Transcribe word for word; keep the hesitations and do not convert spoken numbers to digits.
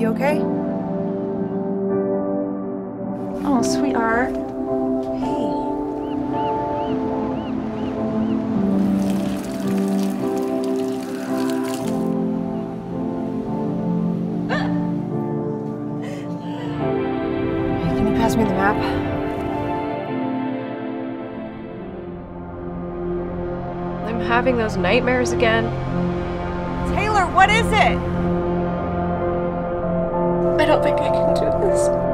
You okay? Oh, sweetheart. Hey. Hey, can you pass me the map? I'm having those nightmares again. Taylor, what is it? I don't think I can do this.